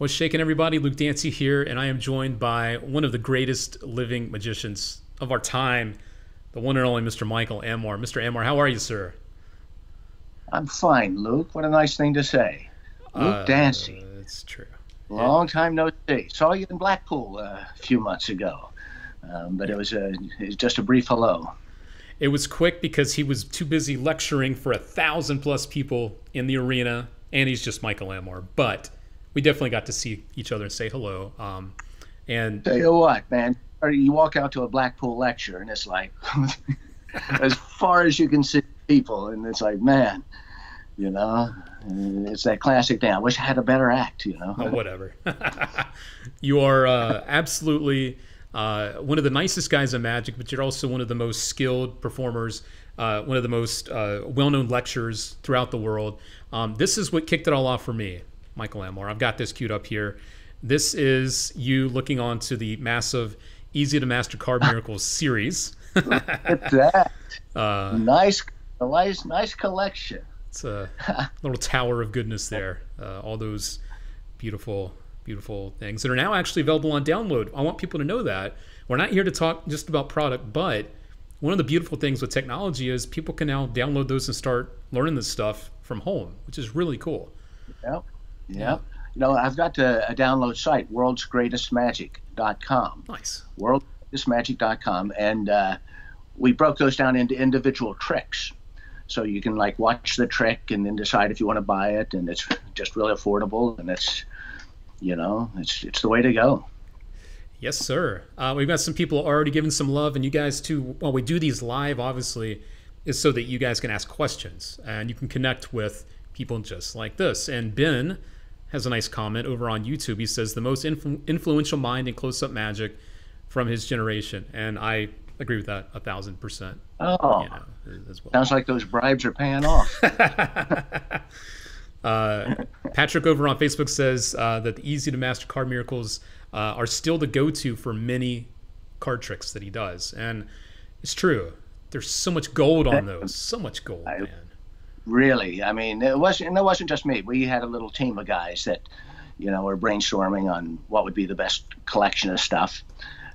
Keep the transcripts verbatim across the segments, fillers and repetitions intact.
What's shaking, everybody? Luke Dancy here, and I am joined by one of the greatest living magicians of our time, the one and only Mister Michael Ammar. Mister Ammar, how are you, sir? I'm fine, Luke. What a nice thing to say. Luke uh, Dancy. That's true. Long yeah. time no see. Saw you in Blackpool uh, a few months ago, um, but it was, a, it was just a brief hello. It was quick because he was too busy lecturing for a thousand plus people in the arena, and he's just Michael Ammar. But we definitely got to see each other and say hello. Um, and tell you what, man, you walk out to a Blackpool lecture and it's like as far as you can see people, and it's like, man, you know, it's that classic thing. I wish I had a better act, you know. Oh, whatever. You are uh, absolutely uh, one of the nicest guys in magic, but you're also one of the most skilled performers. Uh, one of the most uh, well-known lecturers throughout the world. Um, this is what kicked it all off for me. Michael Ammar, I've got this queued up here. This is you looking on to the massive Easy to Master Card Miracles series. Look at that. Uh, nice, nice, nice collection. It's a little tower of goodness there. Uh, all those beautiful, beautiful things that are now actually available on download. I want people to know that. We're not here to talk just about product, but one of the beautiful things with technology is people can now download those and start learning this stuff from home, which is really cool. Yep. Yeah, you know, I've got a, a download site, worlds greatest magic dot com. Nice. worlds greatest magic dot com, and uh, we broke those down into individual tricks, so you can like watch the trick and then decide if you want to buy it, and it's just really affordable, and it's, you know, it's it's the way to go. Yes, sir. Uh, we've got some people already giving some love, and you guys too. Well, we do these live, obviously, is so that you guys can ask questions and you can connect with people just like this. And Ben has a nice comment over on YouTube. He says the most influ influential mind in close-up magic from his generation, and I agree with that a thousand percent. Oh, you know, as well. Sounds like those bribes are paying off. uh, Patrick over on Facebook says uh, that the Easy to Master Card Miracles uh, are still the go-to for many card tricks that he does, and it's true. There's so much gold on those, so much gold, I man. Really, I mean, it wasn't. And it wasn't just me. We had a little team of guys that, you know, were brainstorming on what would be the best collection of stuff.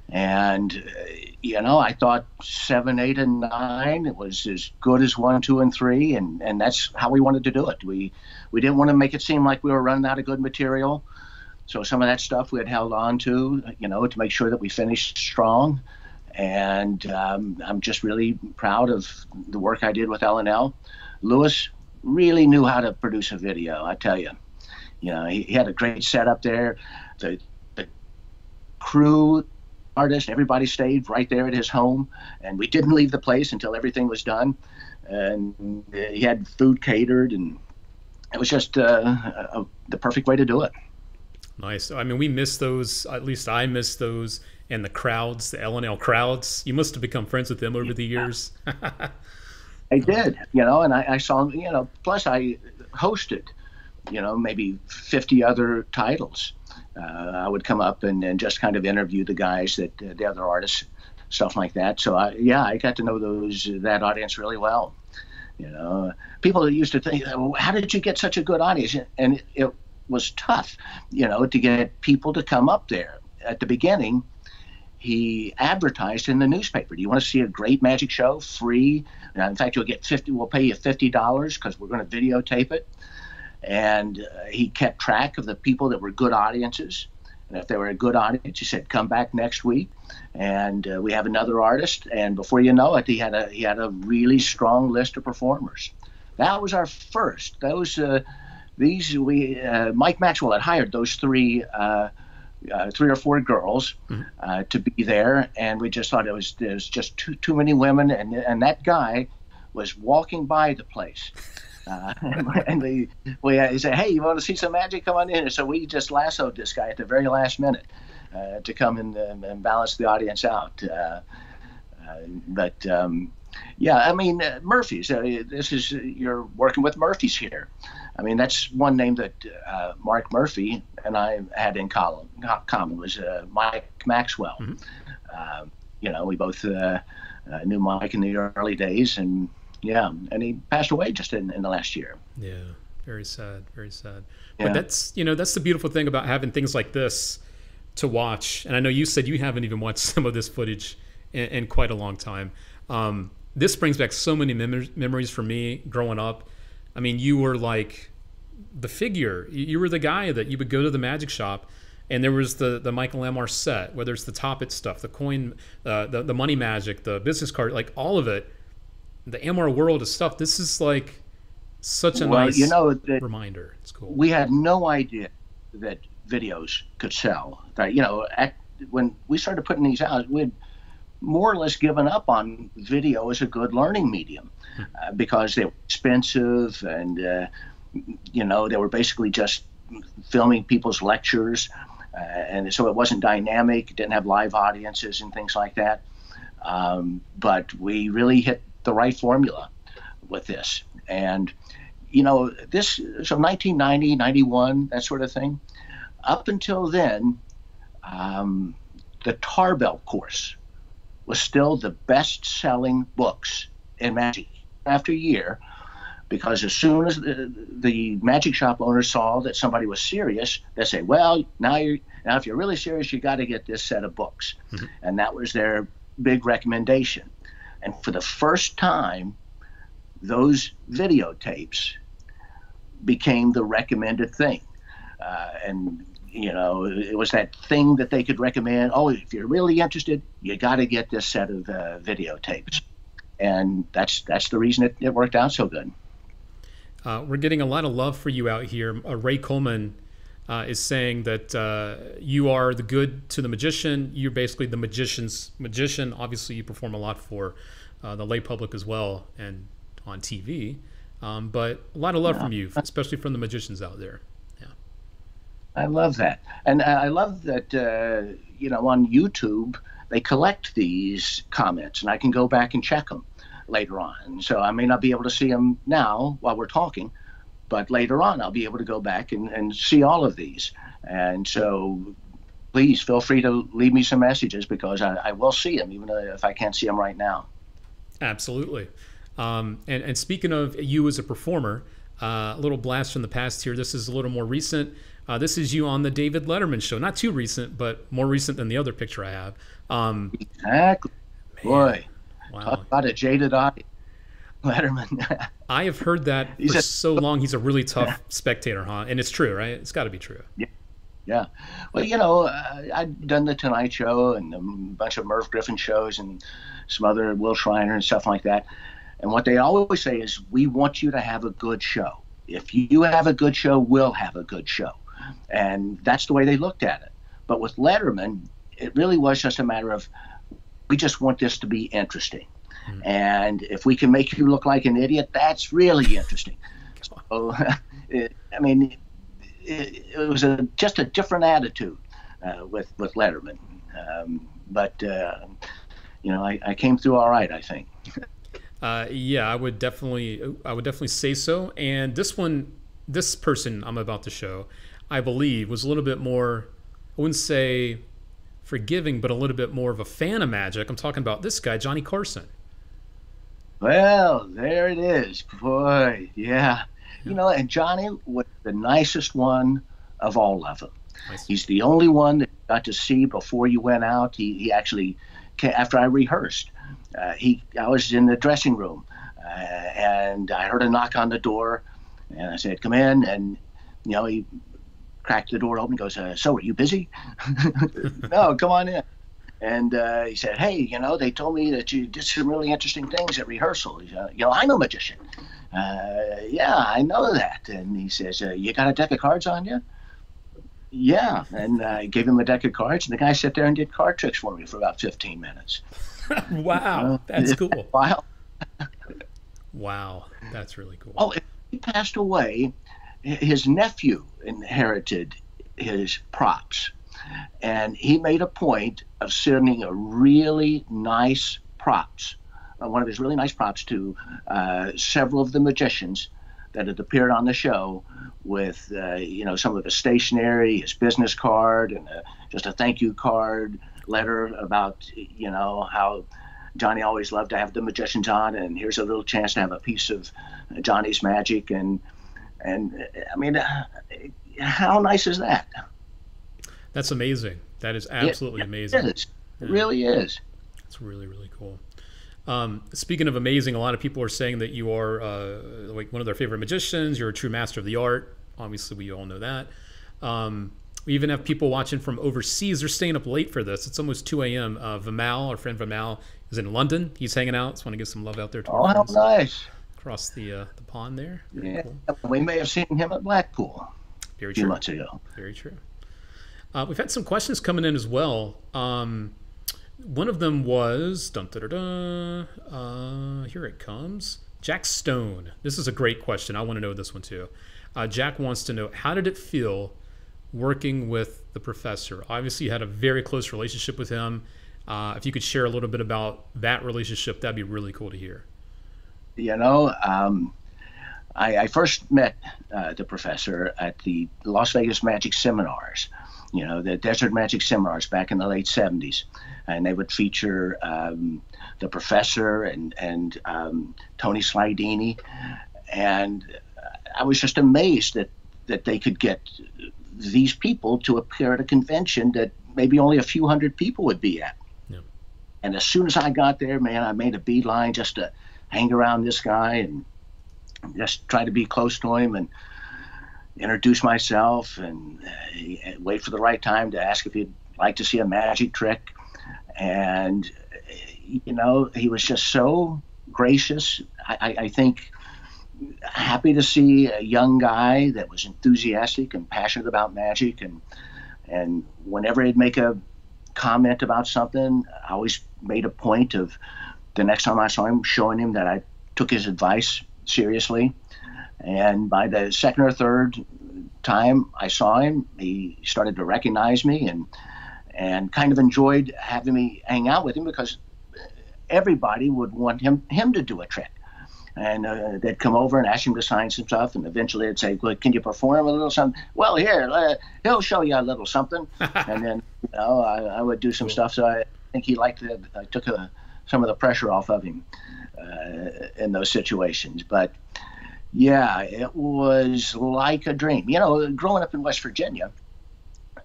And uh, you know, I thought seven, eight, and nine it was as good as one, two, and three, and and that's how we wanted to do it. We we didn't want to make it seem like we were running out of good material. So some of that stuff we had held on to, you know, to make sure that we finished strong. And um, I'm just really proud of the work I did with L and L. Lewis really knew how to produce a video, I tell you. You know, he, he had a great setup there. The, the crew, artists, everybody stayed right there at his home, and we didn't leave the place until everything was done. And he had food catered, and it was just uh, a, a, the perfect way to do it. Nice. I mean, we miss those. At least I miss those, and the crowds, the L and L crowds. You must have become friends with them over yeah. the years. I did, you know, and I, I saw, you know, plus I hosted, you know, maybe fifty other titles. Uh, I would come up and, and just kind of interview the guys, that uh, the other artists, stuff like that. So, I, yeah, I got to know those that audience really well. You know, people used to think, well, how did you get such a good audience? And it, it was tough, you know, to get people to come up there. At the beginning, he advertised in the newspaper. Do you want to see a great magic show? Free. Now, in fact, you'll get fifty. We'll pay you fifty dollars because we're going to videotape it. And uh, he kept track of the people that were good audiences. And if they were a good audience, he said, "Come back next week." And uh, we have another artist. And before you know it, he had a he had a really strong list of performers. That was our first. Those uh, these we uh, Mike Maxwell had hired those three. Uh, Uh, three or four girls uh, to be there, and we just thought it was there's just too too many women, and and that guy was walking by the place, uh, and, and we we uh, he said, "Hey, you want to see some magic? Come on in." And so we just lassoed this guy at the very last minute uh, to come in and, and balance the audience out. Uh, uh, but um, yeah, I mean uh, Murphy's. Uh, this is uh, you're working with Murphy's here. I mean, that's one name that uh, Mark Murphy and I had in common, common was uh, Mike Maxwell. Mm-hmm. uh, you know, we both uh, uh, knew Mike in the early days, and yeah, and he passed away just in, in the last year. Yeah, Very sad, very sad. Yeah. But that's, you know, that's the beautiful thing about having things like this to watch. And I know you said you haven't even watched some of this footage in, in quite a long time. Um, this brings back so many mem memories for me growing up. I mean, you were like the figure. You were the guy that you would go to the magic shop, and there was the, the Michael Ammar set, whether it's the Top It stuff, the coin, uh, the, the money magic, the business card, like all of it. The Ammar world of stuff. This is like such a well, nice you know, the, reminder. It's cool. We had no idea that videos could sell. That, you know, at, when we started putting these out, we had more or less given up on video as a good learning medium uh, because they were expensive and, uh, you know, they were basically just filming people's lectures. Uh, and so it wasn't dynamic. It didn't have live audiences and things like that. Um, but we really hit the right formula with this. And, you know, this, so nineteen ninety, ninety-one, that sort of thing. Up until then, um, the Tarbell course was still the best-selling books in magic after year, because as soon as the, the magic shop owner saw that somebody was serious, they say, well, now you're, now if you're really serious, you got to get this set of books. Mm-hmm. And that was their big recommendation. And for the first time, those videotapes became the recommended thing. Uh, and, you know, it was that thing that they could recommend. Oh, if you're really interested, you got to get this set of uh, videotapes. And that's that's the reason it, it worked out so good. Uh, we're getting a lot of love for you out here. Uh, Ray Coleman uh, is saying that uh, you are the good to the magician. You're basically the magician's magician. Obviously, you perform a lot for uh, the lay public as well and on T V. Um, but a lot of love yeah. from you, especially from the magicians out there. Yeah, I love that. And I love that, uh, you know, on YouTube, they collect these comments, and I can go back and check them later on. So I may not be able to see them now while we're talking, but later on I'll be able to go back and, and see all of these. And so please feel free to leave me some messages, because I, I will see them, even if I can't see them right now. Absolutely. Um, and, and speaking of you as a performer, uh, a little blast from the past here. This is a little more recent. Uh, this is you on the David Letterman show. Not too recent, but more recent than the other picture I have. Um, exactly. Man, boy, wow. Talk about a jaded eye. Letterman. I have heard that for so long. He's a really tough yeah. spectator, huh? And it's true, right? It's got to be true. Yeah. Yeah. Well, you know, uh, I'd done The Tonight Show and a bunch of Merv Griffin shows and some other Will Schreiner and stuff like that. And what they always say is, we want you to have a good show. If you have a good show, we'll have a good show. And that's the way they looked at it. But with Letterman, it really was just a matter of, we just want this to be interesting. Mm-hmm. And if we can make you look like an idiot, that's really interesting. So, it, I mean, it, it was a, just a different attitude uh, with, with Letterman. Um, but, uh, you know, I, I came through all right, I think. Uh, yeah, I would definitely, I would definitely say so. And this one, this person I'm about to show, I believe, was a little bit more, I wouldn't say forgiving, but a little bit more of a fan of magic. I'm talking about this guy, Johnny Carson. Well, there it is, boy. Yeah, you know, and Johnny was the nicest one of all of them. Nice. He's the only one that you got to see before you went out. He, he actually, after I rehearsed. Uh, he, I was in the dressing room, uh, and I heard a knock on the door, and I said, "Come in." And you know, he cracked the door open and goes, uh, "So, are you busy?" "No, come on in." And uh, he said, "Hey, you know, they told me that you did some really interesting things at rehearsal. Uh, you know, I'm a magician." Uh, "yeah, I know that." And he says, uh, "You got a deck of cards on you?" "Yeah." And uh, I gave him a deck of cards, and the guy sat there and did card tricks for me for about fifteen minutes. Wow, that's cool. Wow. Wow, that's really cool. Oh, he passed away. His nephew inherited his props, and he made a point of sending a really nice props, one of his really nice props, to uh, several of the magicians that had appeared on the show with, uh, you know, some of his stationery, his business card, and a, just a thank you card, letter about, you know, how Johnny always loved to have the magicians on, and here's a little chance to have a piece of Johnny's magic. And And I mean, uh, how nice is that? That's amazing. That is absolutely it, amazing. It, is. Yeah. It really is. It's really, really cool. Um, speaking of amazing, a lot of people are saying that you are uh, like one of their favorite magicians. You're a true master of the art. Obviously, we all know that. Um, we even have people watching from overseas. They're staying up late for this. It's almost two A M Uh, Vimal, our friend Vimal, is in London. He's hanging out. Just want to give some love out there. To oh, how nice. Across the, uh, the pond there. Very yeah, cool. We may have seen him at Blackpool Very a few true. months ago. Very true. Uh, we've had some questions coming in as well. Um, one of them was, dun, da, da, da, uh, here it comes, Jack Stone. This is a great question. I want to know this one too. Uh, Jack wants to know, how did it feel working with the professor? Obviously, you had a very close relationship with him. Uh, if you could share a little bit about that relationship, that'd be really cool to hear. You know, um, I, I first met uh, the professor at the Las Vegas Magic Seminars, you know, the Desert Magic Seminars back in the late seventies. And they would feature um, the professor and, and um, Tony Slidini. And I was just amazed that, that they could get these people to appear at a convention that maybe only a few hundred people would be at. Yeah. And as soon as I got there, man, I made a beeline just to hang around this guy and just try to be close to him and introduce myself and uh, wait for the right time to ask if he'd like to see a magic trick. And, you know, he was just so gracious. I, I, I think happy to see a young guy that was enthusiastic and passionate about magic. And, and whenever he'd make a comment about something, I always made a point of the next time I saw him, showing him that I took his advice seriously. And by the second or third time I saw him, he started to recognize me and and kind of enjoyed having me hang out with him, because everybody would want him him to do a trick. And uh, they'd come over and ask him to sign some stuff, and eventually they'd say, well, can you perform a little something? Well, here, uh, he'll show you a little something. And then, you know, I, I would do some cool. stuff. So I think he liked that I took a, some of the pressure off of him uh, in those situations. But, yeah, it was like a dream. You know, growing up in West Virginia,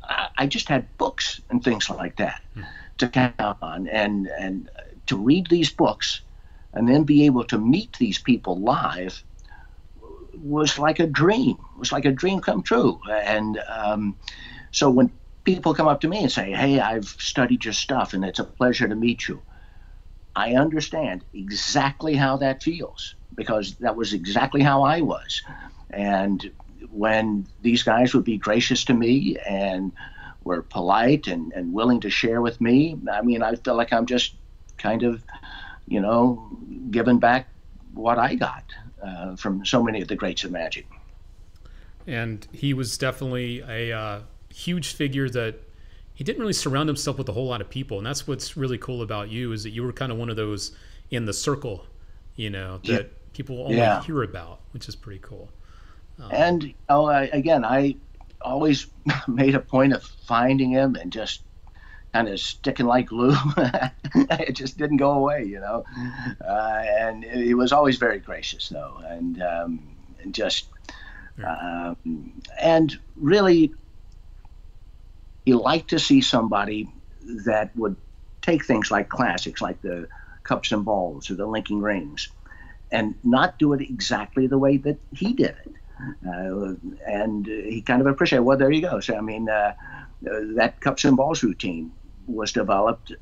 I, I just had books and things like that hmm. to count on. And, and to read these books and then be able to meet these people live was like a dream. It was like a dream come true. And um, so when people come up to me and say, hey, I've studied your stuff and it's a pleasure to meet you, I understand exactly how that feels, because that was exactly how I was. And when these guys would be gracious to me and were polite and, and willing to share with me, I mean, I feel like I'm just kind of, you know, giving back what I got uh, from so many of the greats of magic. And he was definitely a uh, huge figure that he didn't really surround himself with a whole lot of people. And that's what's really cool about you, is that you were kind of one of those in the circle, you know, that yeah. people only yeah. hear about, which is pretty cool. Um, and you know, I, again, I always made a point of finding him and just kind of sticking like glue. It just didn't go away, you know. Uh, and he was always very gracious, though, and, um, and just yeah. um, and really, he liked to see somebody that would take things like classics, like the cups and balls or the linking rings, and not do it exactly the way that he did it. Uh, and he kind of appreciated. Well, there you go. So I mean, uh, that cups and balls routine was developed,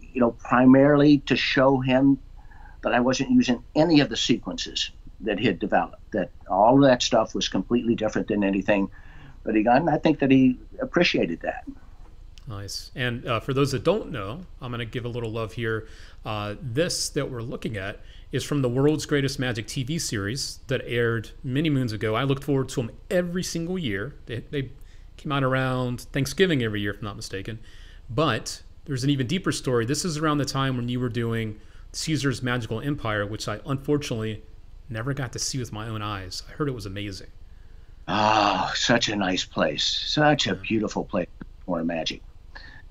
you know, primarily to show him that I wasn't using any of the sequences that he had developed, that all of that stuff was completely different than anything that he got. And I think that he appreciated that. Nice. And uh, for those that don't know, I'm going to give a little love here. Uh, this that we're looking at is from the World's Greatest Magic T V series that aired many moons ago. I looked forward to them every single year. They, they came out around Thanksgiving every year, if I'm not mistaken. But there's an even deeper story. This is around the time when you were doing Caesar's Magical Empire, which I unfortunately never got to see with my own eyes. I heard it was amazing. Oh, such a nice place. Such a beautiful place for magic.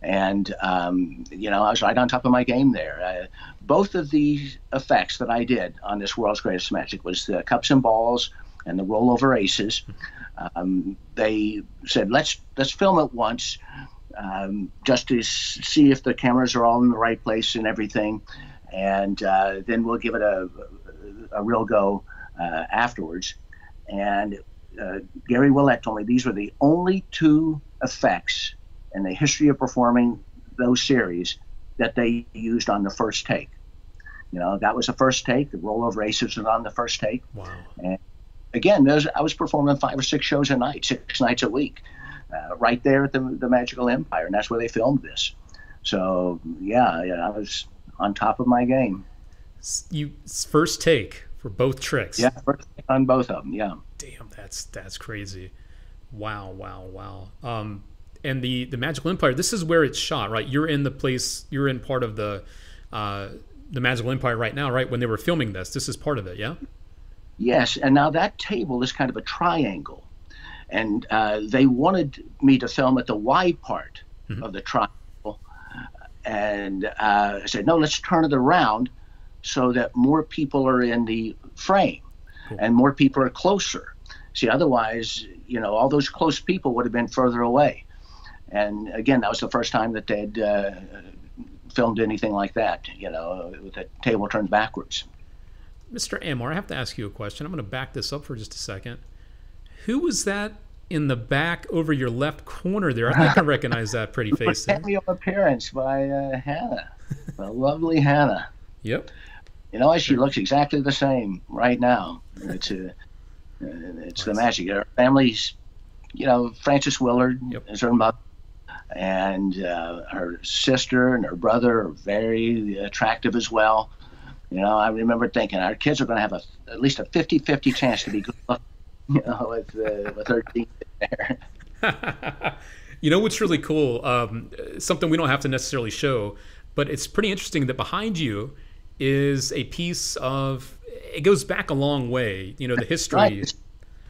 And, um, you know, I was right on top of my game there. Uh, both of the effects that I did on this World's Greatest Magic was the cups and balls and the rollover aces. Um, they said, let's let's film it once, um, just to see if the cameras are all in the right place and everything, and uh, then we'll give it a a real go uh, afterwards. And uh, Gary Willett told me these were the only two effects in the history of performing those series that they used on the first take. You know, that was the first take. The rollover aces was on the first take. Wow. And again, those, I was performing five or six shows a night, six nights a week, uh, right there at the, the Magical Empire, and that's where they filmed this. So, yeah, yeah, I was on top of my game. You first take for both tricks. Yeah, first take on both of them, yeah. Damn, that's that's crazy. Wow, wow, wow. Um, and the, the Magical Empire, this is where it's shot, right? You're in the place, you're in part of the... Uh, the Magical Empire right now, right? When they were filming this, this is part of it, yeah? Yes, and now that table is kind of a triangle. And uh, they wanted me to film at the Y part mm-hmm. of the triangle. And uh, I said, no, let's turn it around so that more people are in the frame cool. and more people are closer. See, otherwise, you know, all those close people would have been further away. And again, that was the first time that they'd... Uh, filmed anything like that, you know, with the table turned backwards. Mister Ammar, I have to ask you a question. I'm going to back this up for just a second. Who was that in the back over your left corner there? I think I recognize that pretty face. Cameo appearance by uh, Hannah, the lovely Hannah. Yep. You know, she looks exactly the same right now. It's a, it's the magic. Her family's, you know, Frances Willard yep. is her mother. And uh, her sister and her brother are very attractive as well. You know, I remember thinking our kids are going to have a, at least a fifty fifty chance to be good looking, you know, with, uh, with her team there. You know what's really cool, um, something we don't have to necessarily show, but it's pretty interesting that behind you is a piece of, it goes back a long way, you know, the history. Right.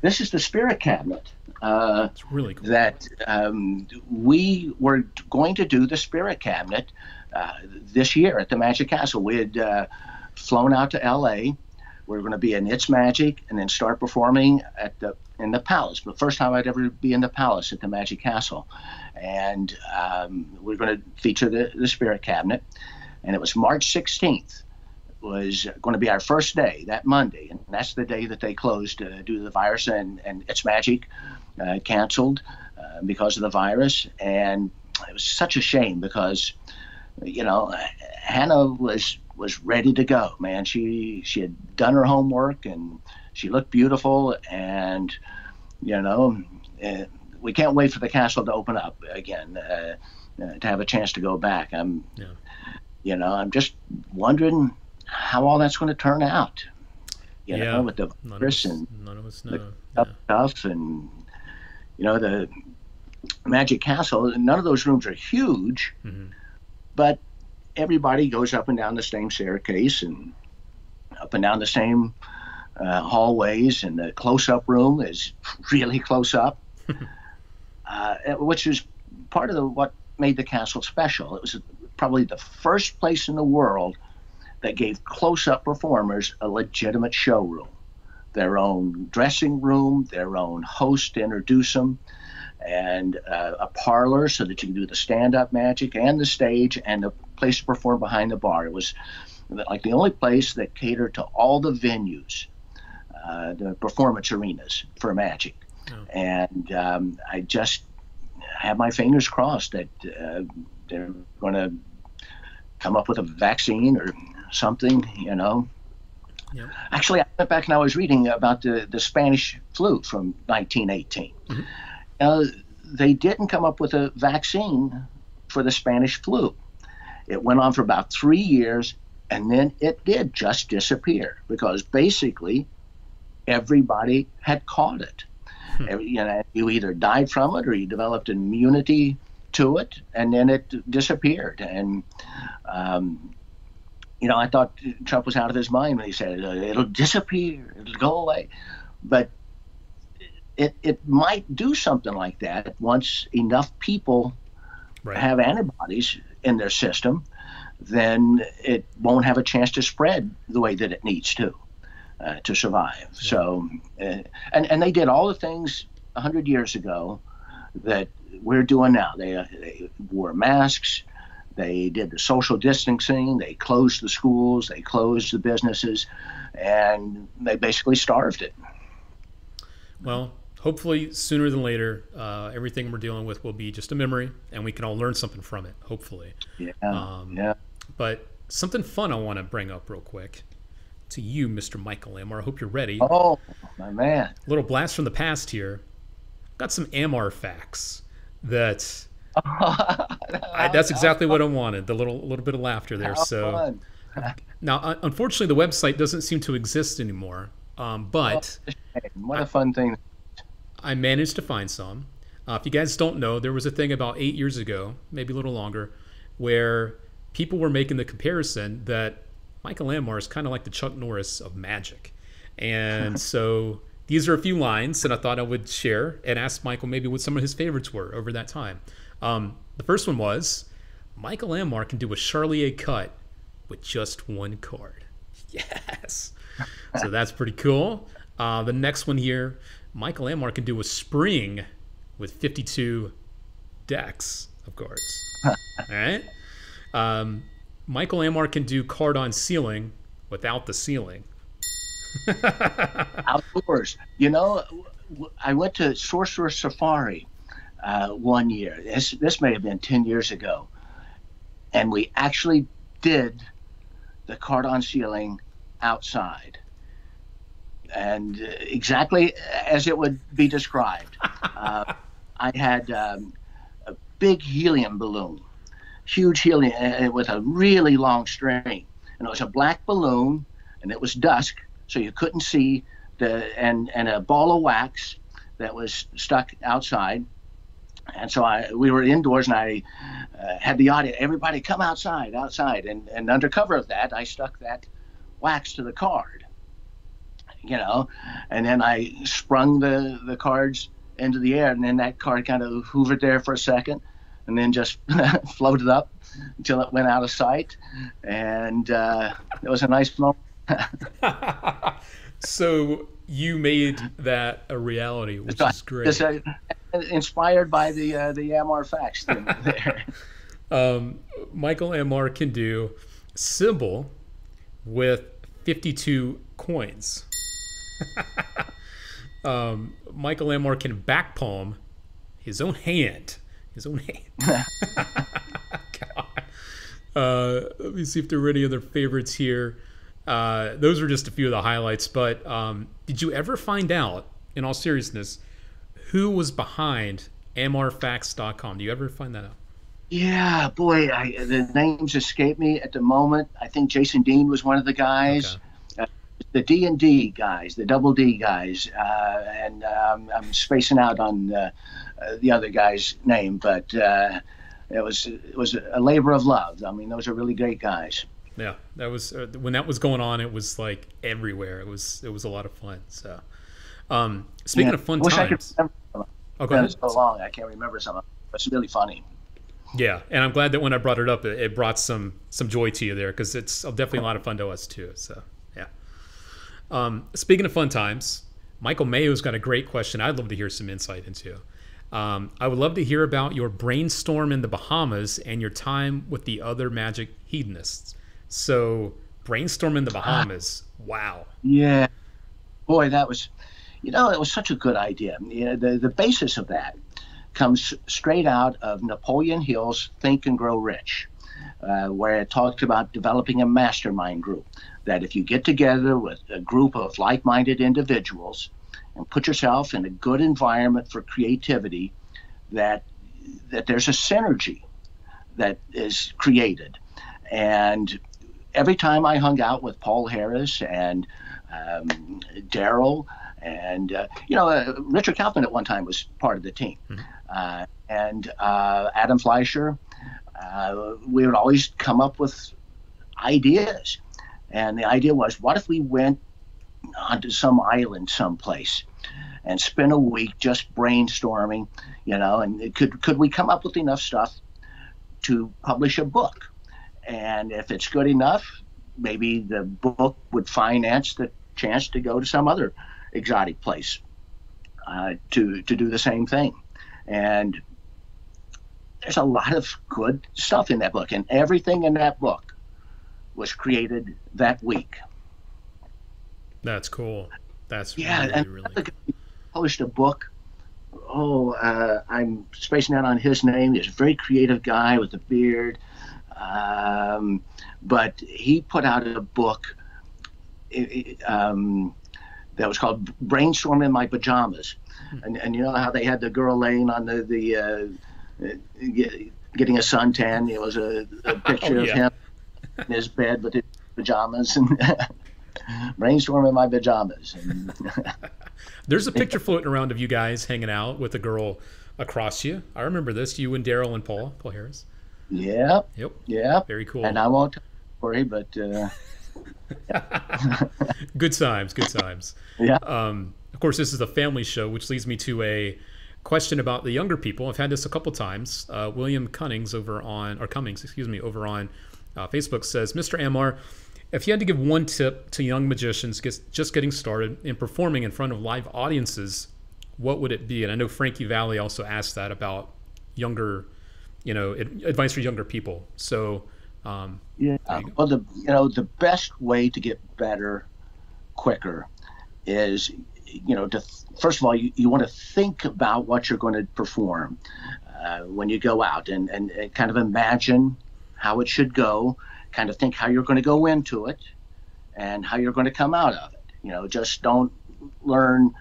This is the spirit cabinet. Uh, it's really cool. That um, we were going to do the spirit cabinet uh, this year at the Magic Castle. We had uh, flown out to L A We were going to be in It's Magic and then start performing at the in the Palace. The first time I'd ever be in the Palace at the Magic Castle, and um, we were going to feature the, the spirit cabinet. And it was March sixteenth. Was going to be our first day, that Monday, and that's the day that they closed uh, due to the virus, and, and It's Magic uh, canceled uh, because of the virus. And it was such a shame because, you know, Hannah was was ready to go, man. She she had done her homework, and she looked beautiful, and, you know, uh, we can't wait for the castle to open up again, uh, uh, to have a chance to go back. I'm, yeah. you know, I'm just wondering how all that's going to turn out, you yeah, know, with the virus and none of us know. Yeah. stuff, and you know, the Magic Castle. None of those rooms are huge, mm-hmm. but everybody goes up and down the same staircase and up and down the same uh, hallways, and the close-up room is really close up, uh, which is part of the, what made the castle special. It was probably the first place in the world that gave close-up performers a legitimate showroom, their own dressing room, their own host to introduce them, and uh, a parlor so that you can do the stand-up magic and the stage and the place to perform behind the bar. It was like the only place that catered to all the venues, uh, the performance arenas for magic. Oh. And um, I just have my fingers crossed that uh, they're going to come up with a vaccine or something, you know. Yep. Actually, I went back and I was reading about the, the Spanish flu from nineteen eighteen. Mm-hmm. uh, they didn't come up with a vaccine for the Spanish flu. It went on for about three years, and then it did just disappear because basically everybody had caught it. Hmm. Every, you know, you either died from it or you developed immunity to it, and then it disappeared. And um, you know, I thought Trump was out of his mind when he said, it'll disappear, it'll go away. But it, it might do something like that once enough people right. have antibodies in their system, then it won't have a chance to spread the way that it needs to. uh, to survive. Yeah. So, uh, and and they did all the things a hundred years ago that we're doing now. They, uh, they wore masks. They did the social distancing, they closed the schools, they closed the businesses, and they basically starved it. Well, hopefully sooner than later, uh, everything we're dealing with will be just a memory and we can all learn something from it, hopefully. Yeah, um, yeah. But something fun I want to bring up real quick to you, Mister Michael Ammar. I hope you're ready. Oh, my man. A little blast from the past here. Got some Ammar facts that... I, that's exactly what I wanted. The little little bit of laughter there. So now, unfortunately, the website doesn't seem to exist anymore. Um, but what a fun thing! I managed to find some. Uh, if you guys don't know, there was a thing about eight years ago, maybe a little longer, where people were making the comparison that Michael Ammar is kind of like the Chuck Norris of magic, and so. These are a few lines that I thought I would share and ask Michael maybe what some of his favorites were over that time. Um, the first one was, Michael Ammar can do a Charlier cut with just one card. Yes. So that's pretty cool. Uh, the next one here, Michael Ammar can do a spring with fifty-two decks of cards. All right. Um, Michael Ammar can do card on ceiling without the ceiling. Outdoors, you know, I went to Sorcerer Safari uh, one year. This this may have been ten years ago, and we actually did the card on ceiling outside, and uh, exactly as it would be described. uh, I had um, a big helium balloon, huge helium uh, with a really long string, and it was a black balloon, and it was dusk. So you couldn't see the and and a ball of wax that was stuck outside, and so I we were indoors and I uh, had the audience, everybody come outside, outside, and and under cover of that I stuck that wax to the card, you know, and then I sprung the the cards into the air, and then that card kind of hovered there for a second, and then just floated up until it went out of sight, and uh, it was a nice moment. So you made that a reality, which is great. It's, uh, inspired by the uh, the Ammar facts thing there. um, Michael Ammar can do symbol with fifty-two coins. um, Michael Ammar can back palm his own hand. His own hand. God. Uh, let me see if there are any other favorites here. Uh, those are just a few of the highlights, but um, did you ever find out, in all seriousness, who was behind Ammar facts dot com? Do you ever find that out? Yeah, boy, I, the names escape me at the moment. I think Jason Dean was one of the guys, okay. uh, the D and D guys, the Double D guys, uh, and um, I'm spacing out on uh, uh, the other guy's name, but uh, it was it was a labor of love. I mean, those are really great guys. Yeah, that was uh, when that was going on. It was like everywhere. It was it was a lot of fun. So, um, speaking yeah, of fun I wish times, I could remember. Oh, go ahead. It's so long, I can't remember something. It's really funny. Yeah, and I'm glad that when I brought it up, it, it brought some some joy to you there, because it's definitely a lot of fun to us too. So yeah. Um, speaking of fun times, Michael Mayo's got a great question. I'd love to hear some insight into. Um, I would love to hear about your brainstorm in the Bahamas and your time with the other magic hedonists. So, brainstorm in the Bahamas. Wow. Yeah. Boy, that was, you know, it was such a good idea. You know, the, the basis of that comes straight out of Napoleon Hill's Think and Grow Rich, uh, where it talked about developing a mastermind group, that if you get together with a group of like-minded individuals and put yourself in a good environment for creativity, that, that there's a synergy that is created. And every time I hung out with Paul Harris and um, Daryl and, uh, you know, uh, Richard Kaufman at one time was part of the team. Mm-hmm. uh, and uh, Adam Fleischer, uh, we would always come up with ideas. And the idea was, what if we went onto some island someplace and spent a week just brainstorming, you know, and it could, could we come up with enough stuff to publish a book? And if it's good enough, maybe the book would finance the chance to go to some other exotic place uh, to to do the same thing. And there's a lot of good stuff in that book, and everything in that book was created that week. That's cool. That's yeah, really, and really cool. Published a book. Oh, uh, I'm spacing out on his name. He's a very creative guy with a beard. Um, but he put out a book it, um, that was called Brainstorming in My Pajamas. Mm-hmm. And, and you know how they had the girl laying on the, the uh, getting a suntan. It was a, a picture oh, yeah. of him in his bed with his pajamas. And Brainstorming in My Pajamas. And there's a picture floating around of you guys hanging out with a girl across you. I remember this, you and Daryl and Paul, Paul Harris. Yeah. Yep. Yeah. Very cool. And I won't worry, but uh, good times, good times. Yeah. Um, of course, this is a family show, which leads me to a question about the younger people. I've had this a couple times. Uh, William Cummings over on, or Cummings, excuse me, over on uh, Facebook says, Mister Ammar, if you had to give one tip to young magicians just getting started in performing in front of live audiences, what would it be? And I know Frankie Valli also asked that about younger, you know, advice for younger people. So, um, yeah, well, the, you know, the best way to get better quicker is, you know, to, first of all, you, you want to think about what you're going to perform uh, when you go out and, and, and kind of imagine how it should go. Kind of think how you're going to go into it and how you're going to come out of it. You know, just don't learn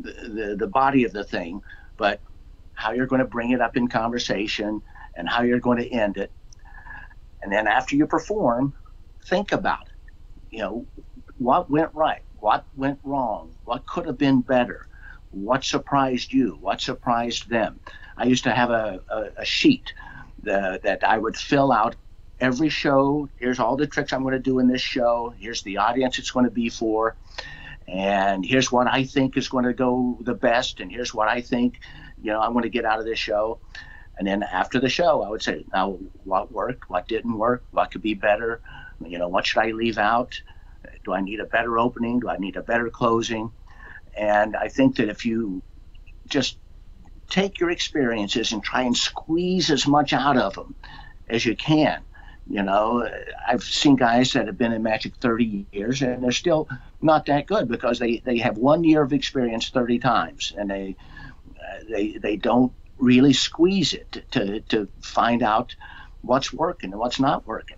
the, the, the body of the thing, but how you're going to bring it up in conversation and how you're going to end it. And then after you perform, think about it. You know, what went right? What went wrong? What could have been better? What surprised you? What surprised them? I used to have a, a, a sheet that, that I would fill out every show. Here's all the tricks I'm going to do in this show. Here's the audience it's going to be for. And here's what I think is going to go the best. And here's what I think, you know, I'm going to get out of this show. And then after the show, I would say, now, what worked? What didn't work? What could be better? You know, what should I leave out? Do I need a better opening? Do I need a better closing? And I think that if you just take your experiences and try and squeeze as much out of them as you can. You know, I've seen guys that have been in magic thirty years and they're still not that good because they, they have one year of experience thirty times and they uh, they they don't really squeeze it to, to find out what's working and what's not working.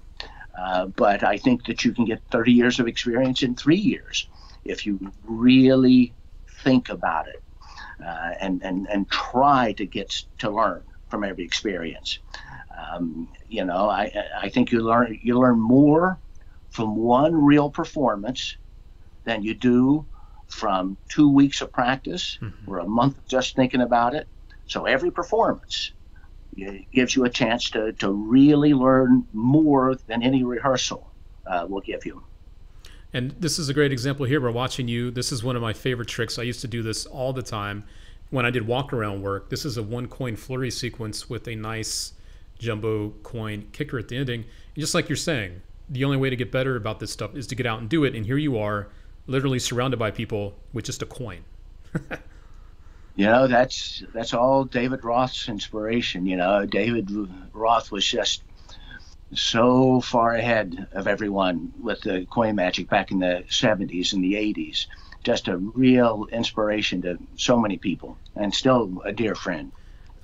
Uh, but I think that you can get thirty years of experience in three years if you really think about it uh, and, and, and try to get to learn from every experience. Um, you know, I, I think you learn you learn more from one real performance than you do from two weeks of practice mm-hmm. or a month just thinking about it. So every performance gives you a chance to, to really learn more than any rehearsal uh, will give you. And this is a great example here. We're watching you. This is one of my favorite tricks. I used to do this all the time when I did walk around work. This is a one coin flurry sequence with a nice jumbo coin kicker at the ending. And just like you're saying, the only way to get better about this stuff is to get out and do it. And here you are literally surrounded by people with just a coin. You know, that's that's all David Roth's inspiration. You know, David Roth was just so far ahead of everyone with the coin magic back in the seventies and the eighties. Just a real inspiration to so many people and still a dear friend.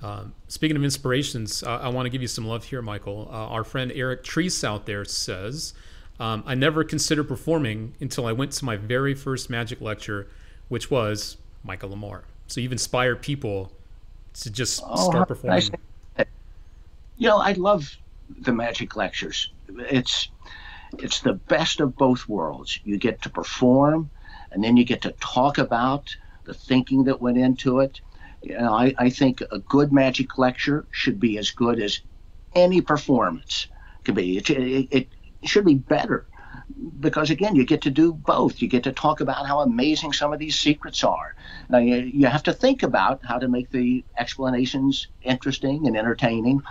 Um, speaking of inspirations, uh, I want to give you some love here, Michael. Uh, our friend Eric Treese out there says, um, I never considered performing until I went to my very first magic lecture, which was Michael Ammar. So you've inspired people to just oh, start performing. You know, I love the magic lectures. It's, it's the best of both worlds. You get to perform, and then you get to talk about the thinking that went into it. You know, I, I think a good magic lecture should be as good as any performance could be. It, it, it should be better because, again, you get to do both. You get to talk about how amazing some of these secrets are. Now, you, you have to think about how to make the explanations interesting and entertaining,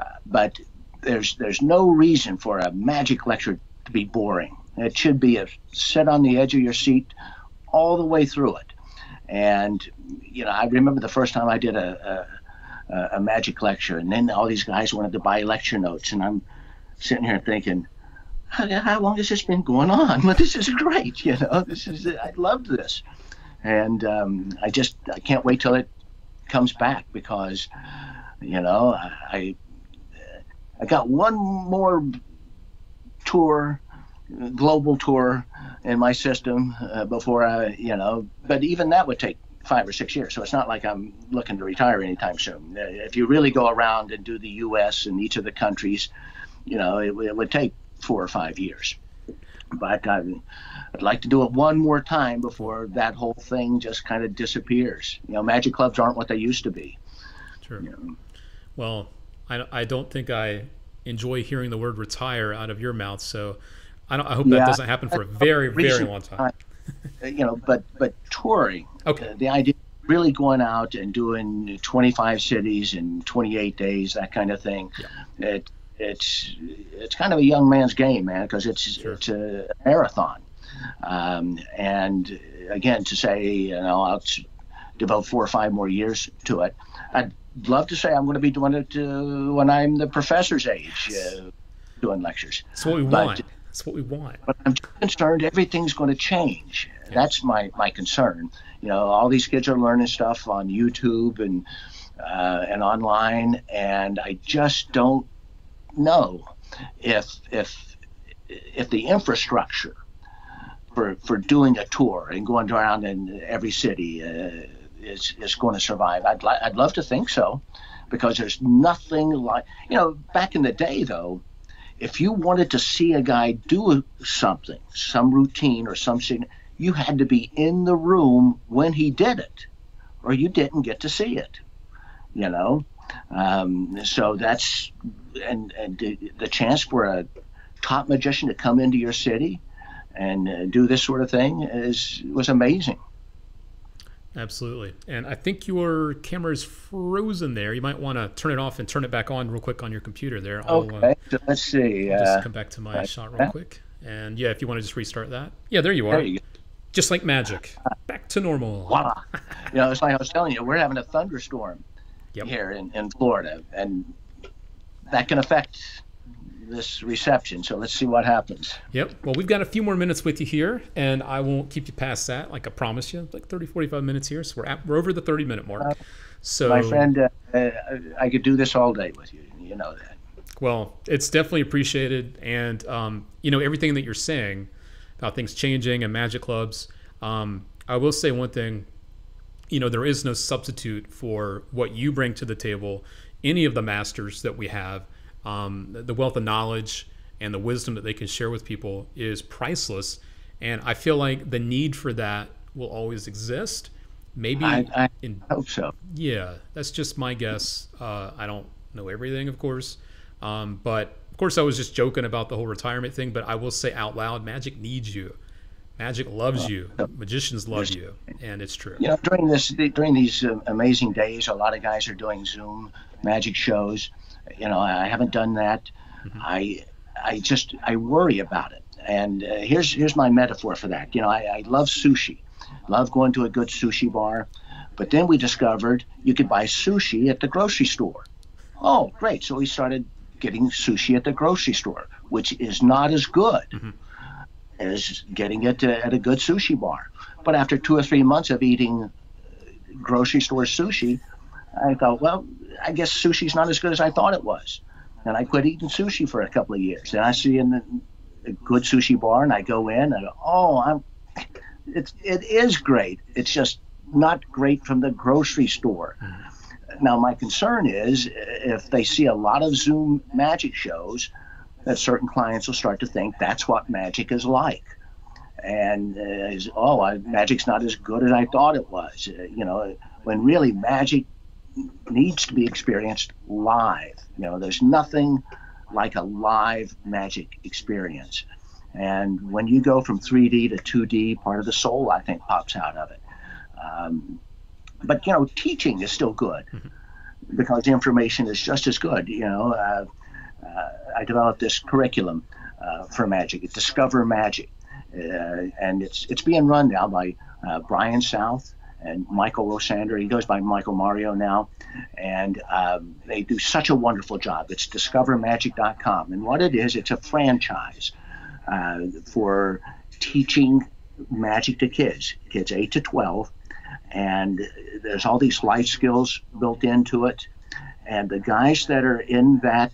uh, but there's, there's no reason for a magic lecture to be boring. It should be a sit on the edge of your seat all the way through it. And, you know, I remember the first time I did a, a, a magic lecture, and then all these guys wanted to buy lecture notes. And I'm sitting here thinking, how, how long has this been going on? Well, this is great. You know, this is, I love this. And um, I just, I can't wait till it comes back, because, you know, I, I got one more tour, global tour in my system uh, before I, you know, but even that would take five or six years. So it's not like I'm looking to retire anytime soon. If you really go around and do the U S and each of the countries, you know, it, it would take four or five years. But I'd, I'd like to do it one more time before that whole thing just kind of disappears. You know, magic clubs aren't what they used to be. Sure. You know. Well, I, I don't think I enjoy hearing the word retire out of your mouth. So I, don't, I hope yeah, that doesn't happen for a very, very long time. You know, but, but touring, okay. uh, the idea of really going out and doing twenty-five cities in twenty-eight days, that kind of thing. Yeah. It, It's it's kind of a young man's game, man, because it's sure. it's a marathon, um, and again, to say, you know, I'll devote four or five more years to it. I'd love to say I'm going to be doing it uh, when I'm the professor's age, uh, doing lectures. That's what we but, want. That's what we want. But I'm concerned everything's going to change. Yeah. That's my my concern. You know, all these kids are learning stuff on YouTube and uh, and online, and I just don't. No, if if if the infrastructure for for doing a tour and going around in every city uh, is is going to survive, I'd li I'd love to think so, because there's nothing like, you know, back in the day though, if you wanted to see a guy do something, some routine or something, you had to be in the room when he did it, or you didn't get to see it, you know. Um, so that's and, and the chance for a top magician to come into your city and uh, do this sort of thing is was amazing. Absolutely. And I think your camera is frozen there. You might want to turn it off and turn it back on real quick on your computer there. I'll, okay. Uh, Let's see. I'll just come back to my uh, shot real quick. And yeah, if you want to just restart that. Yeah, there you are. There you go. Just like magic. Back to normal. Wow. You know, it's like I was telling you, we're having a thunderstorm. Yep. Here in, in Florida, and that can affect this reception. So let's see what happens. Yep. Well, we've got a few more minutes with you here, and I won't keep you past that. Like I promised you, like thirty, forty-five minutes here. So we're, at, we're over the thirty minute mark. Uh, so my friend, uh, uh, I could do this all day with you. You know that. Well, it's definitely appreciated. And, um, you know, everything that you're saying about things changing and magic clubs. Um, I will say one thing. You know, there is no substitute for what you bring to the table, any of the masters that we have. Um, the wealth of knowledge and the wisdom that they can share with people is priceless. And I feel like the need for that will always exist. Maybe I, I in, hope so. Yeah, that's just my guess. Uh, I don't know everything, of course. Um, but of course, I was just joking about the whole retirement thing. But I will say out loud, magic needs you. Magic loves you. Magicians love you, and it's true. You know, during this, during these uh, amazing days, a lot of guys are doing Zoom magic shows. You know, I haven't done that. Mm-hmm. I, I just, I worry about it. And uh, here's here's my metaphor for that. You know, I, I love sushi, love going to a good sushi bar, but then we discovered you could buy sushi at the grocery store. Oh, great! So we started getting sushi at the grocery store, which is not as good. Mm-hmm. Is getting it to, at a good sushi bar. But after two or three months of eating grocery store sushi, I thought, well, I guess sushi's not as good as I thought it was. And I quit eating sushi for a couple of years. And I see in the, a good sushi bar, and I go in, and oh, I'm, it's, it is great. It's just not great from the grocery store. Now, my concern is if they see a lot of Zoom magic shows, that certain clients will start to think that's what magic is like, and uh, is, oh, I, magic's not as good as I thought it was. Uh, you know, when really magic needs to be experienced live. You know, there's nothing like a live magic experience, and when you go from three D to two D, part of the soul I think pops out of it. Um, but you know, teaching is still good mm-hmm. because information is just as good. You know. Uh, Uh, I developed this curriculum uh, for magic, at Discover Magic. Uh, and it's it's being run now by uh, Brian South and Michael Losander. He goes by Michael Mario now. And um, they do such a wonderful job. It's discover magic dot com. And what it is, it's a franchise uh, for teaching magic to kids, kids eight to twelve. And there's all these life skills built into it. And the guys that are in that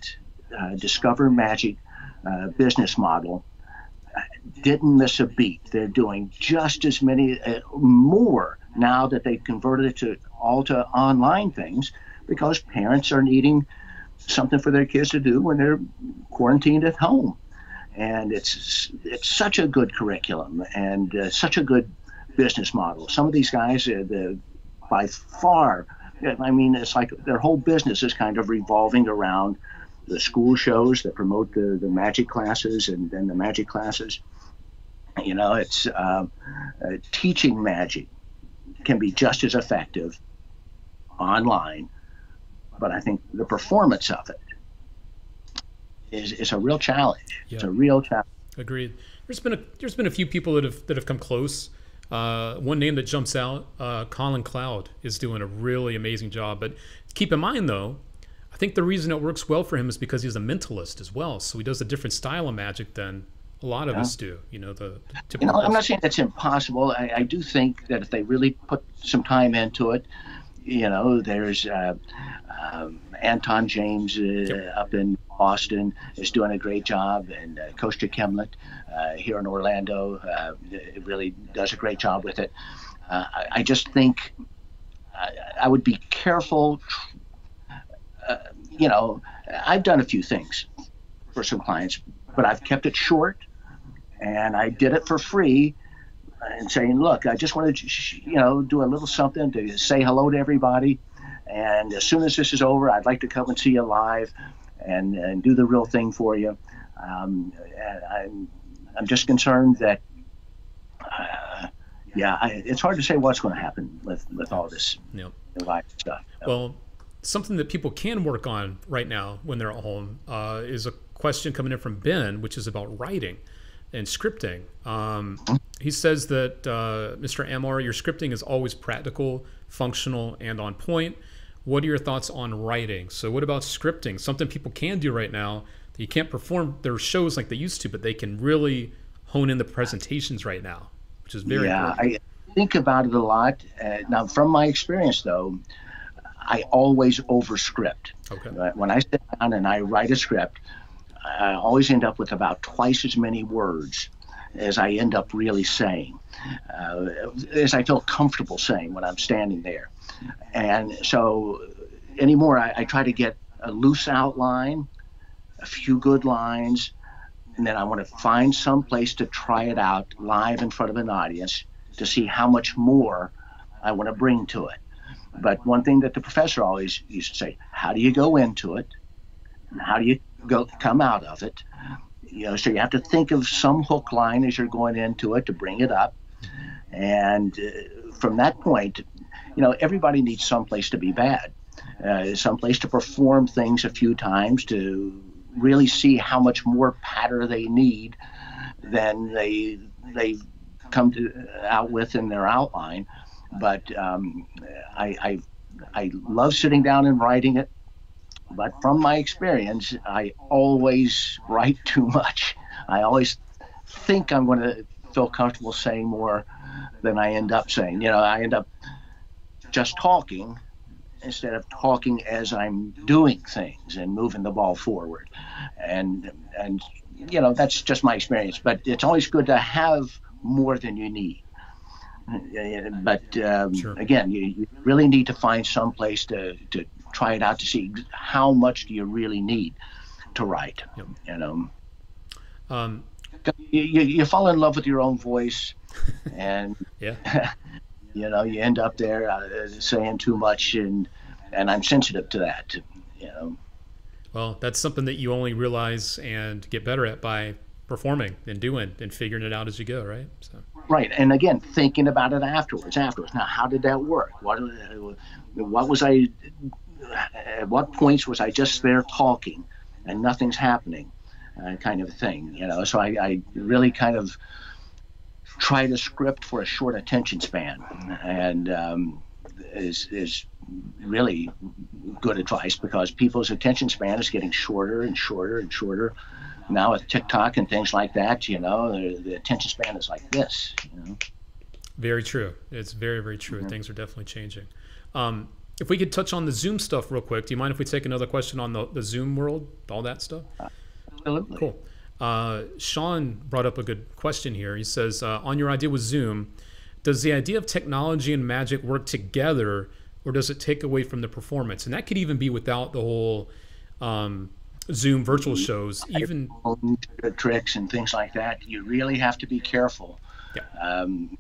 uh, Discover Magic uh, business model didn't miss a beat. They're doing just as many uh, more now that they've converted it to all to online things, because parents are needing something for their kids to do when they're quarantined at home. And it's it's such a good curriculum and uh, such a good business model. Some of these guys are the by far, I mean, it's like their whole business is kind of revolving around the school shows that promote the, the magic classes, and then the magic classes. You know, it's uh, uh, teaching magic can be just as effective online, but I think the performance of it is is a real challenge. Yeah. It's a real challenge. Agreed. There's been a there's been a few people that have that have come close. Uh, one name that jumps out, uh, Colin Cloud is doing a really amazing job. But keep in mind, though, I think the reason it works well for him is because he's a mentalist as well. So he does a different style of magic than a lot of yeah. us do. You know, the, the you know, I'm not saying that's impossible. I, I do think that if they really put some time into it, you know, there's uh, um, Anton James uh, yep. up in Austin is doing a great job, and uh, Kostya Kemlet uh, here in Orlando uh, really does a great job with it. Uh, I, I just think I, I would be careful. Uh, you know, I've done a few things for some clients, but I've kept it short, and I did it for free, and saying, look, I just want to, you know, do a little something to say hello to everybody, and as soon as this is over, I'd like to come and see you live and, and do the real thing for you. Um, I'm, I'm just concerned that, uh, yeah, I, it's hard to say what's going to happen with, with all this yep. live stuff. You know? Well, something that people can work on right now when they're at home uh, is a question coming in from Ben, which is about writing and scripting. Um, he says that, uh, Mister Ammar, your scripting is always practical, functional, and on point. What are your thoughts on writing? So what about scripting? Something people can do right now. You can't perform their shows like they used to, but they can really hone in the presentations right now, which is very yeah, important. I think about it a lot. Uh, now, from my experience, though, I always over script. Okay. When I sit down and I write a script, I always end up with about twice as many words as I end up really saying, uh, as I feel comfortable saying when I'm standing there. And so anymore, I, I try to get a loose outline, a few good lines, and then I want to find some place to try it out live in front of an audience to see how much more I want to bring to it. But one thing that the professor always used to say, how do you go into it? And how do you go come out of it? You know, so you have to think of some hook line as you're going into it to bring it up. And uh, from that point, you know, everybody needs some place to be bad, uh, some place to perform things a few times to really see how much more patter they need than they, they've come to, uh, out with in their outline. But um, I, I, I love sitting down and writing it. But from my experience, I always write too much. I always think I'm going to feel comfortable saying more than I end up saying. You know, I end up just talking instead of talking as I'm doing things and moving the ball forward. And, and you know, that's just my experience. But it's always good to have more than you need. But um, sure. again, you, you really need to find some place to, to try it out to see how much do you really need to write. Yep. You know, um, you, you, you fall in love with your own voice, and yeah, you know, you end up there uh, saying too much, and and I'm sensitive to that. You know, well, that's something that you only realize and get better at by performing and doing and figuring it out as you go, right? So. Right, and again, thinking about it afterwards. Afterwards, now, how did that work? What, what was I? At what points was I just there talking, and nothing's happening? uh, kind of thing, you know. So I, I really kind of try to script for a short attention span, and um, is is really good advice, because people's attention span is getting shorter and shorter and shorter. Now with TikTok and things like that, you know, the, the attention span is like this, you know. Very true. It's very, very true. Mm-hmm. Things are definitely changing. Um, if we could touch on the Zoom stuff real quick, do you mind if we take another question on the, the Zoom world, all that stuff? Absolutely. Cool. Uh, Sean brought up a good question here. He says, uh, on your idea with Zoom, does the idea of technology and magic work together, or does it take away from the performance? And that could even be without the whole um, Zoom virtual shows, even tricks and things like that. You really have to be careful. Yeah. Um,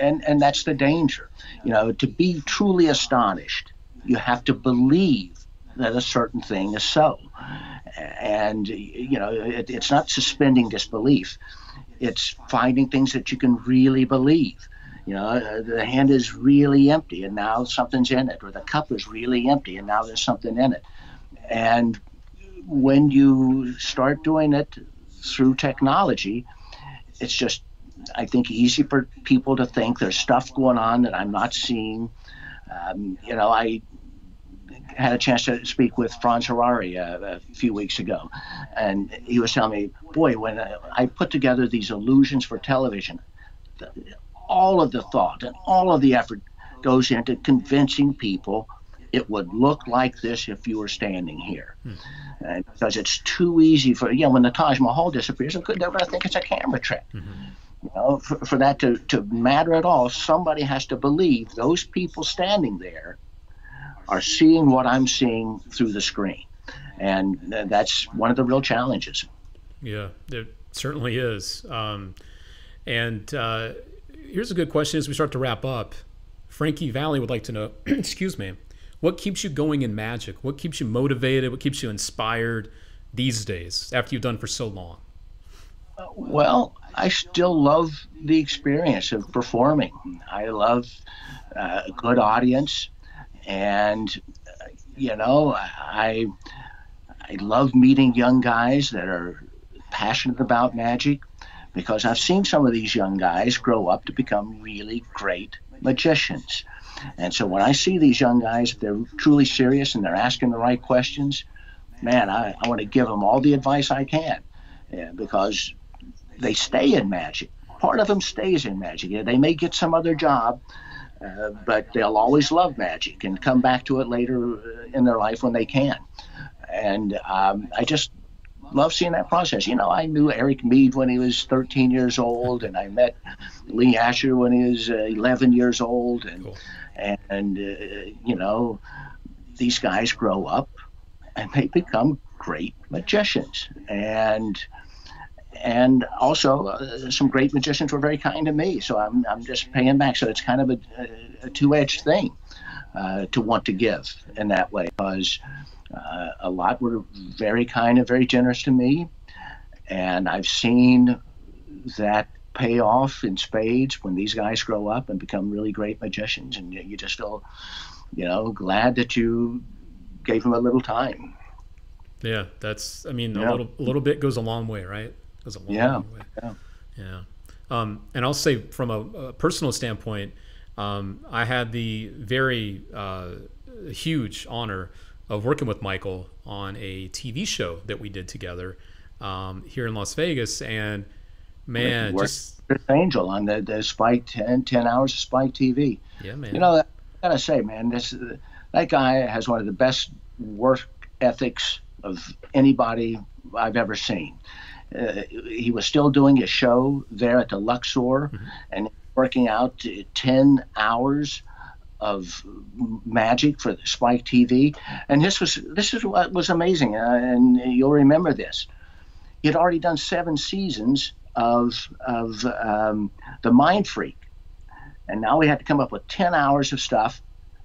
and, and that's the danger. You know, to be truly astonished, you have to believe that a certain thing is so. And, you know, it, it's not suspending disbelief. It's finding things that you can really believe. You know, the hand is really empty and now something's in it, or the cup is really empty and now there's something in it. And when you start doing it through technology, it's just, I think, easy for people to think there's stuff going on that I'm not seeing. Um, you know, I had a chance to speak with Franz Harari a, a few weeks ago, and he was telling me, boy, when I, I put together these illusions for television, the, all of the thought and all of the effort goes into convincing people it would look like this if you were standing here. Hmm. And because it's too easy for, you know, when the Taj Mahal disappears, they're going to think it's a camera trick. Mm-hmm. You know, for, for that to, to matter at all, somebody has to believe those people standing there are seeing what I'm seeing through the screen. And that's one of the real challenges. Yeah, it certainly is. Um, and uh, here's a good question as we start to wrap up. Frankie Valli would like to know, excuse me, what keeps you going in magic? What keeps you motivated? What keeps you inspired these days after you've done for so long? Well, I still love the experience of performing. I love uh, a good audience, and uh, you know, I I love meeting young guys that are passionate about magic, because I've seen some of these young guys grow up to become really great magicians. And so when I see these young guys, if they're truly serious and they're asking the right questions, man, I, I want to give them all the advice I can, yeah, because they stay in magic. Part of them stays in magic. Yeah, they may get some other job, uh, but they'll always love magic and come back to it later in their life when they can. And um, I just love seeing that process. You know, I knew Eric Mead when he was thirteen years old, and I met Lee Asher when he was uh, eleven years old. And, cool. and uh, you know, these guys grow up and they become great magicians. And And also, uh, some great magicians were very kind to me, so I'm, I'm just paying back. So it's kind of a, a two-edged thing uh, to want to give in that way, because uh, a lot were very kind and very generous to me, and I've seen that pay off in spades when these guys grow up and become really great magicians, and you just feel, you know, glad that you gave them a little time. Yeah, that's, I mean, a yeah. little, a little bit goes a long way, right? A long yeah, way. yeah, yeah. Um, and I'll say, from a, a personal standpoint, um, I had the very uh, huge honor of working with Michael on a T V show that we did together um, here in Las Vegas. And man, just Angel on the, the Spike ten, ten hours of Spike T V. Yeah, man. You know, I gotta say, man, this that guy has one of the best work ethics of anybody I've ever seen. Uh, he was still doing a show there at the Luxor, mm-hmm. and working out ten hours of magic for Spike T V. And this was this is what was amazing, uh, and you'll remember this. He had already done seven seasons of of um, The Mind Freak, and now we had to come up with ten hours of stuff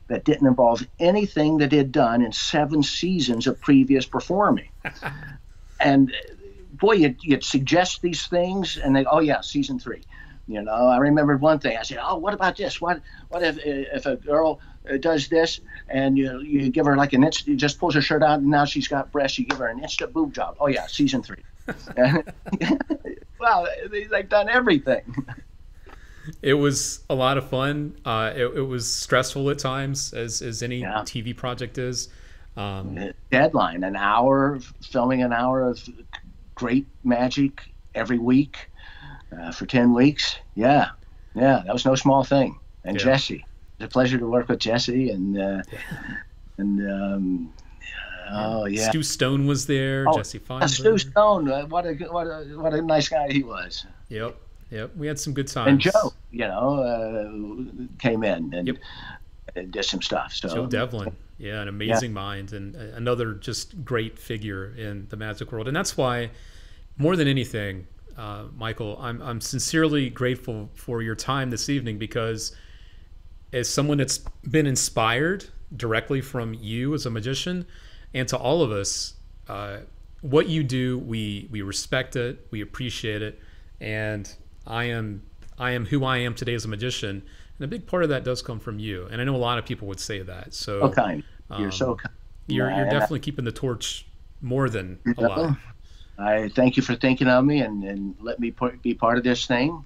that didn't involve anything that he had done in seven seasons of previous performing, and. Boy, you'd, you'd suggest these things, and they, oh yeah, season three. You know, I remembered one thing. I said, oh, what about this? What, what if if a girl does this, and you you give her like an instant, just pulls her shirt out, and now she's got breasts. You give her an instant boob job. Oh yeah, season three. Wow, they've done everything. It was a lot of fun. Uh, it, it was stressful at times, as, as any yeah. T V project is. Um, Deadline, an hour, filming an hour of great magic every week uh, for ten weeks. Yeah, yeah, that was no small thing. And yeah. Jesse, it was a pleasure to work with Jesse. And, uh, yeah. and um, oh, yeah. Stu Stone was there, oh, Jesse Feinberg. Stu Stone, what a, what, a, what a nice guy he was. Yep. Yep, we had some good times. And Joe, you know, uh, came in and yep. did some stuff. So. Joe Devlin, yeah, an amazing yeah. mind and another just great figure in the magic world. And that's why, more than anything, uh, Michael, I'm, I'm sincerely grateful for your time this evening, because as someone that's been inspired directly from you as a magician and to all of us, uh, what you do, we, we respect it, we appreciate it, and... I am I am who I am today as a magician, and a big part of that does come from you. And I know a lot of people would say that. So, so kind. You're um, so kind. You're, you're definitely keeping the torch more than a lot. I thank you for thinking of me and, and let me be part of this thing.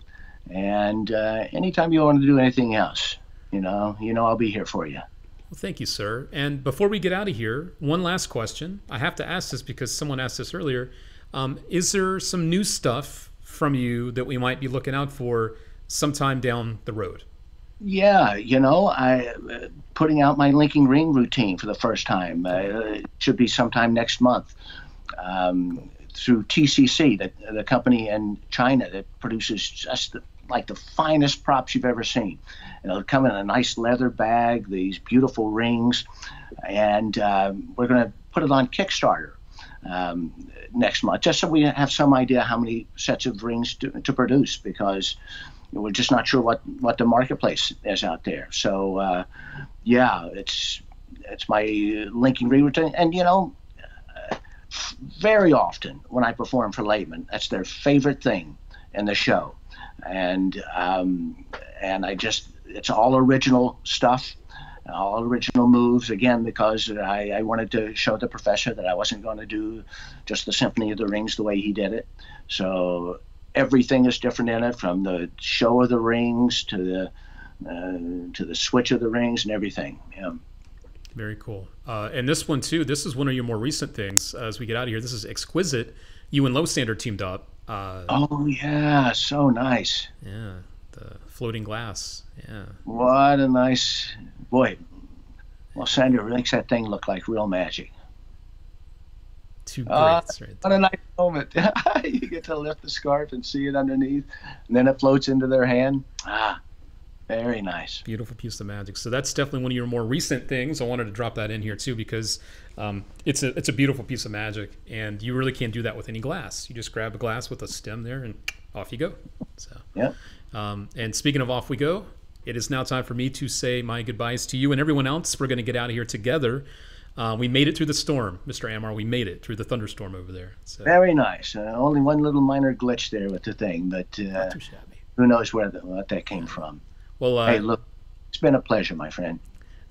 And uh, anytime you want to do anything else, you know, you know I'll be here for you. Well, thank you, sir. And before we get out of here, one last question. I have to ask this because someone asked this earlier. Um, is there some new stuff from you that we might be looking out for sometime down the road? Yeah, you know, I uh, putting out my linking ring routine for the first time. Uh, it should be sometime next month um, through T C C, the, the company in China that produces just the, like the finest props you've ever seen. And it'll come in a nice leather bag, these beautiful rings, and uh, we're going to put it on Kickstarter um next month, just so we have some idea how many sets of rings to, to produce, because we're just not sure what what the marketplace is out there. So uh yeah, it's it's my linking ring routine. And you know, uh, very often when I perform for laymen, that's their favorite thing in the show. And um and I just, it's all original stuff, all original moves, again, because I, I wanted to show the professor that I wasn't going to do just the Symphony of the Rings the way he did it. So everything is different in it, from the show of the rings to the uh, to the switch of the rings and everything. Yeah. Very cool. Uh, and this one too, this is one of your more recent things. Uh, as we get out of here, this is exquisite. You and Losander teamed up. Uh, oh yeah, so nice. Yeah, the floating glass. Yeah. What a nice. Boy, Losander makes that thing look like real magic. Two greats, uh, right there. What a nice moment. You get to lift the scarf and see it underneath, and then it floats into their hand. Ah, very nice. Beautiful piece of magic. So that's definitely one of your more recent things. I wanted to drop that in here too, because um, it's, a, it's a beautiful piece of magic, and you really can't do that with any glass. You just grab a glass with a stem there, and off you go. So, yeah. Um, and speaking of off we go, it is now time for me to say my goodbyes to you and everyone else. We're going to get out of here together. Uh, we made it through the storm, Mister Ammar. We made it through the thunderstorm over there. So. Very nice. Uh, only one little minor glitch there with the thing, but uh, who knows where the, what that came from. Well, uh, hey, look, it's been a pleasure, my friend.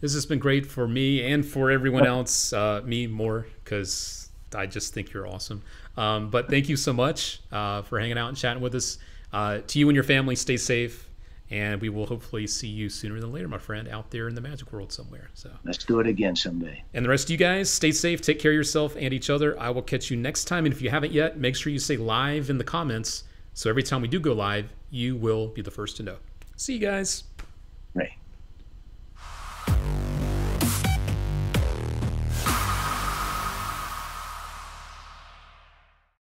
This has been great for me and for everyone else, uh, me more, because I just think you're awesome. Um, but thank you so much uh, for hanging out and chatting with us. Uh, to you and your family, stay safe. And we will hopefully see you sooner than later, my friend, out there in the magic world somewhere. So let's do it again someday. And the rest of you guys, stay safe, take care of yourself and each other. I will catch you next time. And if you haven't yet, make sure you say live in the comments. So every time we do go live, you will be the first to know. See you guys. Right.